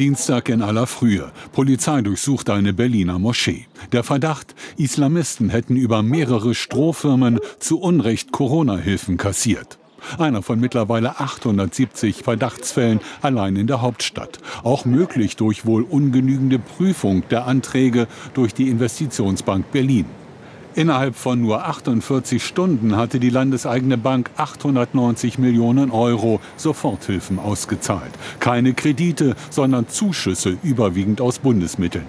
Dienstag in aller Frühe. Polizei durchsucht eine Berliner Moschee. Der Verdacht, Islamisten hätten über mehrere Strohfirmen zu Unrecht Corona-Hilfen kassiert. Einer von mittlerweile 870 Verdachtsfällen allein in der Hauptstadt. Auch möglich durch wohl ungenügende Prüfung der Anträge durch die Investitionsbank Berlin. Innerhalb von nur 48 Stunden hatte die landeseigene Bank 890 Millionen Euro Soforthilfen ausgezahlt. Keine Kredite, sondern Zuschüsse, überwiegend aus Bundesmitteln.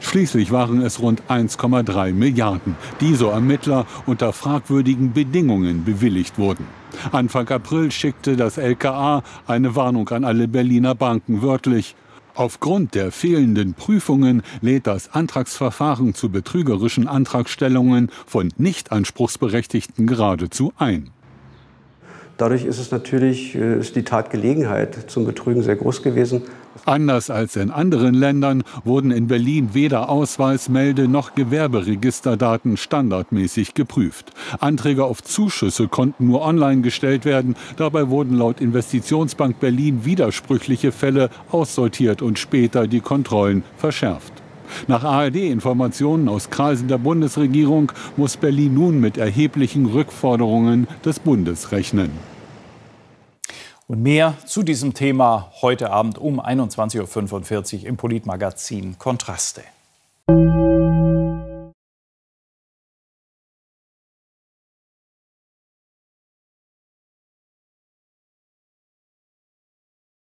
Schließlich waren es rund 1,3 Milliarden, die, so Ermittler, unter fragwürdigen Bedingungen bewilligt wurden. Anfang April schickte das LKA eine Warnung an alle Berliner Banken, wörtlich: Aufgrund der fehlenden Prüfungen lädt das Antragsverfahren zu betrügerischen Antragstellungen von Nichtanspruchsberechtigten geradezu ein. Dadurch ist es natürlich, ist die Tatgelegenheit zum Betrügen sehr groß gewesen. Anders als in anderen Ländern wurden in Berlin weder Ausweismelde- noch Gewerberegisterdaten standardmäßig geprüft. Anträge auf Zuschüsse konnten nur online gestellt werden. Dabei wurden laut Investitionsbank Berlin widersprüchliche Fälle aussortiert und später die Kontrollen verschärft. Nach ARD-Informationen aus Kreisen der Bundesregierung muss Berlin nun mit erheblichen Rückforderungen des Bundes rechnen. Und mehr zu diesem Thema heute Abend um 21:45 Uhr im Politmagazin Kontraste.